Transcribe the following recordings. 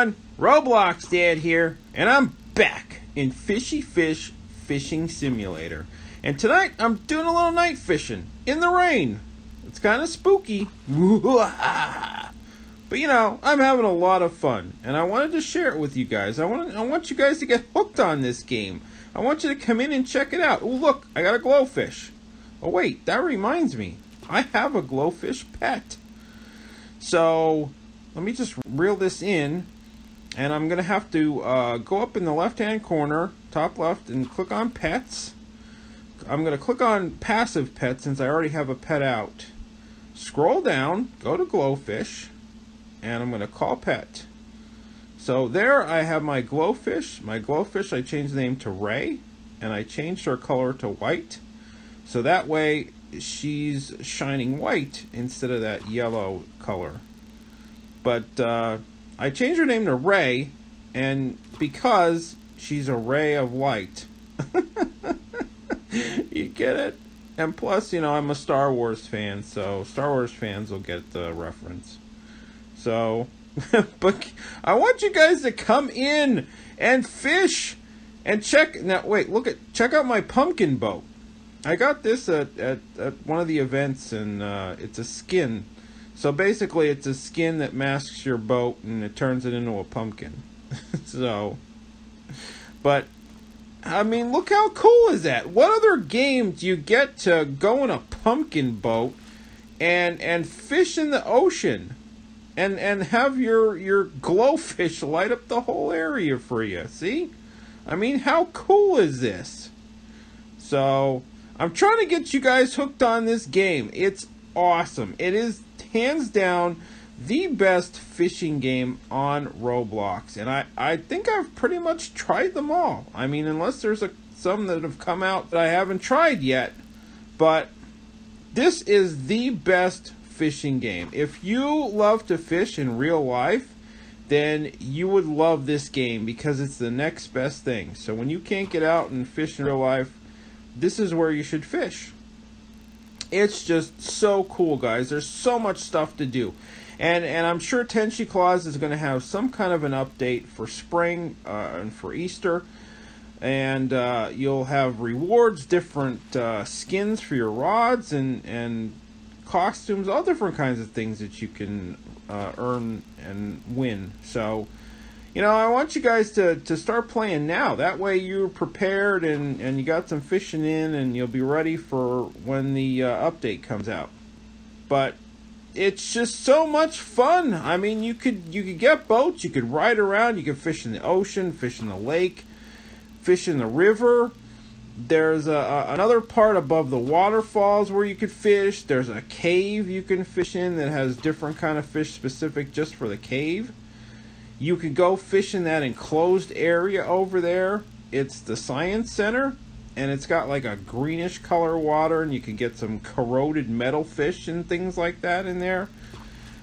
everyone, Roblox Dad here, and I'm back in Fishy Fish Fishing Simulator. And tonight, I'm doing a little night fishing in the rain. It's kind of spooky. But you know, I'm having a lot of fun, and I wanted to share it with you guys. I want you guys to get hooked on this game. I want you to come in and check it out. Oh look, I got a glowfish. Oh wait, that reminds me. I have a glowfish pet. So, let me just reel this in, and I'm going to have to go up in the left-hand corner, top left, and click on pets. I'm going to click on passive pet since I already have a pet out. Scroll down, go to glowfish, and I'm going to call pet. So there I have my glowfish. My glowfish, I changed the name to Ray, and I changed her color to white. So that way, she's shining white instead of that yellow color. But I changed her name to Ray, and because she's a ray of light. You get it? And plus, you know, I'm a Star Wars fan, so Star Wars fans will get the reference. So, but I want you guys to come in and fish and check. Now, wait, check out my pumpkin boat. I got this at one of the events, and it's a skin. So basically, it's a skin that masks your boat, and it turns it into a pumpkin. So, but, I mean, look how cool is that? What other game do you get to go in a pumpkin boat and fish in the ocean and have your glowfish light up the whole area for you? See? I mean, how cool is this? So, I'm trying to get you guys hooked on this game. It's awesome. It is hands down the best fishing game on Roblox, and I think I've pretty much tried them all. I mean, unless there's some that have come out that I haven't tried yet, but this is the best fishing game. If you love to fish in real life, then you would love this game because it's the next best thing. So when you can't get out and fish in real life, this is where you should fish. It's just so cool, guys. There's so much stuff to do. And I'm sure Tenshi Claus is going to have some kind of an update for spring and for Easter. And you'll have rewards, different skins for your rods, and costumes, all different kinds of things that you can earn and win. So, you know, I want you guys to start playing now. That way you're prepared and you got some fishing in, and you'll be ready for when the update comes out. But it's just so much fun. I mean, you could get boats, you could ride around, you could fish in the ocean, fish in the lake, fish in the river. There's another part above the waterfalls where you could fish. There's a cave you can fish in that has different kind of fish specific just for the cave. You could go fish in that enclosed area over there. It's the science center, and it's got like a greenish color water, and you can get some corroded metal fish and things like that in there.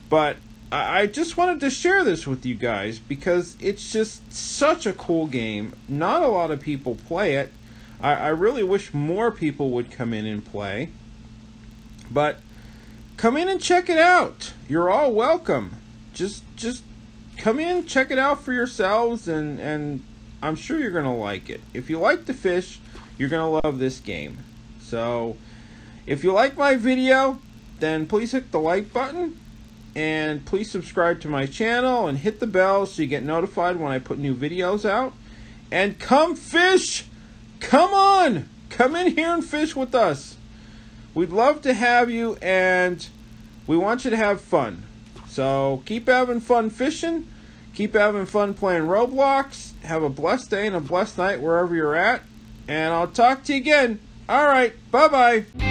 But I just wanted to share this with you guys because it's just such a cool game. Not a lot of people play it. I really wish more people would come in and play. But come in and check it out. You're all welcome. Just come in, check it out for yourselves, and I'm sure you're going to like it. If you like to fish, you're going to love this game. So, if you like my video, then please hit the like button, and please subscribe to my channel, and hit the bell so you get notified when I put new videos out. And come fish! Come on! Come in here and fish with us! We'd love to have you, and we want you to have fun. So, keep having fun fishing, keep having fun playing Roblox, have a blessed day and a blessed night wherever you're at, and I'll talk to you again. Alright, bye-bye.